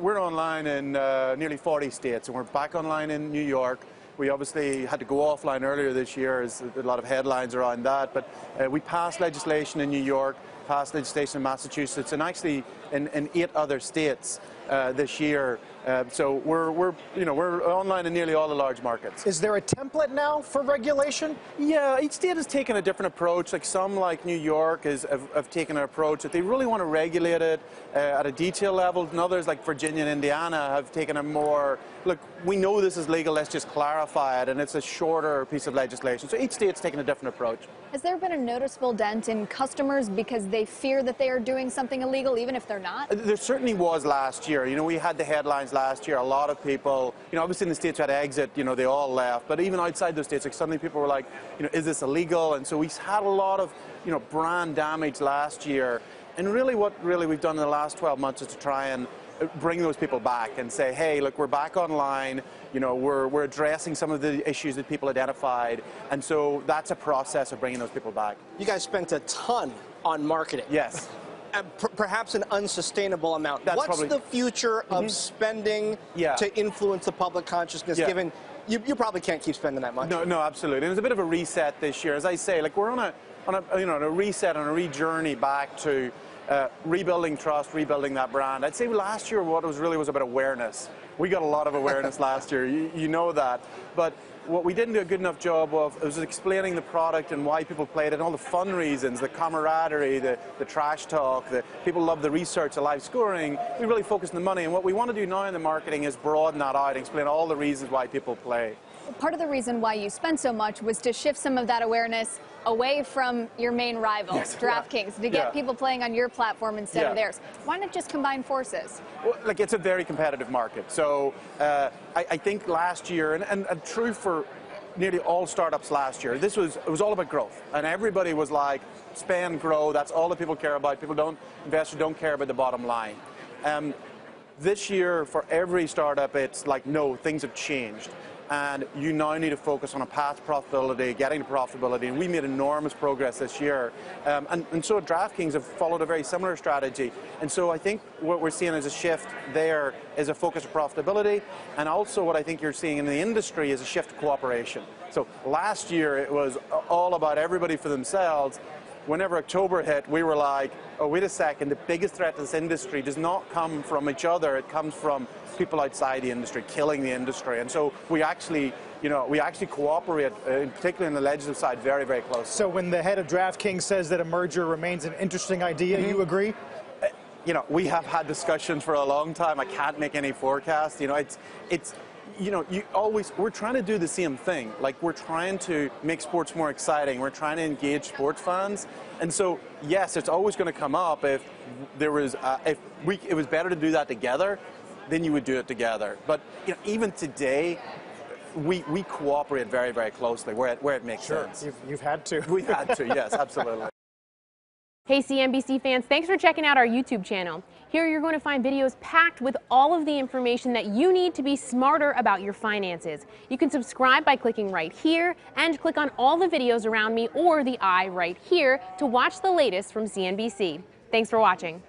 We're online in nearly 40 states, and we're back online in New York. We obviously had to go offline earlier this year, as a lot of headlines around that, but we passed legislation in New York, passed legislation in Massachusetts, and actually in 8 other states this year. So we're online in nearly all the large markets. Is there a template now for regulation? Yeah, each state has taken a different approach. Like some, like New York, have taken an approach that they really want to regulate it at a detail level, and others, like Virginia and Indiana, have taken a more, look, we know this is legal, let's just clarify it, and it's a shorter piece of legislation. So each state's taken a different approach. Has there been a noticeable dent in customers because they fear that they are doing something illegal, even if they're not? There certainly was last year. You know, we had the headlines last year. A lot of people, you know, obviously in the states who had to exit, you know, they all left. But even outside those states, like suddenly people were like, you know, is this illegal? And so we had a lot of, you know, brand damage last year. And really what we've done in the last 12 months is to try and bring those people back and say, hey, look, we're back online, you know, we're addressing some of the issues that people identified, and so that's a process of bringing those people back. You guys spent a ton on marketing. Yes. Perhaps an unsustainable amount. That's what's probably the future of spending to influence the public consciousness, given you probably can't keep spending that much? No, no, absolutely. And there's a bit of a reset this year. As I say, like we're on a reset, on a re-journey back to rebuilding trust, rebuilding that brand. I'd say last year what it was really was about awareness. We got a lot of awareness last year, you know that. But what we didn't do a good enough job of was explaining the product and why people played it, and all the fun reasons, the camaraderie, the trash talk, the people love the research, the live scoring. We really focused on the money, and what we want to do now in the marketing is broaden that out and explain all the reasons why people play. Part of the reason why you spent so much was to shift some of that awareness away from your main rival, DraftKings, to get people playing on your platform instead of theirs. Why not just combine forces? Well, like, it's a very competitive market. So I think last year, and true for nearly all startups last year, this was, it was all about growth. And everybody was like, spend, grow, that's all that people care about. People don't, investors don't care about the bottom line. This year, for every startup, it's like, no, things have changed. And you now need to focus on a path to profitability, getting to profitability, and we made enormous progress this year. And so DraftKings have followed a very similar strategy. And so I think what we're seeing as a shift there is a focus on profitability, and also what I think you're seeing in the industry is a shift to cooperation. So last year it was all about everybody for themselves. Whenever October hit, we were like, oh, wait a second, the biggest threat to this industry does not come from each other, it comes from people outside the industry, killing the industry. And so we actually, you know, we actually cooperate, particularly on the legislative side, very, very closely. So when the head of DraftKings says that a merger remains an interesting idea, you agree? You know, we have had discussions for a long time. I can't make any forecast. You know, it's you know, you always, we're trying to do the same thing. Like, we're trying to make sports more exciting. We're trying to engage sports fans. And so, yes, it's always going to come up if there was, it was better to do that together, then you would do it together. But, you know, even today, we cooperate very, very closely where it makes sense. You've had to. We've had to, yes, absolutely. Hey, CNBC fans, thanks for checking out our YouTube channel. Here you're going to find videos packed with all of the information that you need to be smarter about your finances. You can subscribe by clicking right here, and click on all the videos around me or the eye right here to watch the latest from CNBC. Thanks for watching.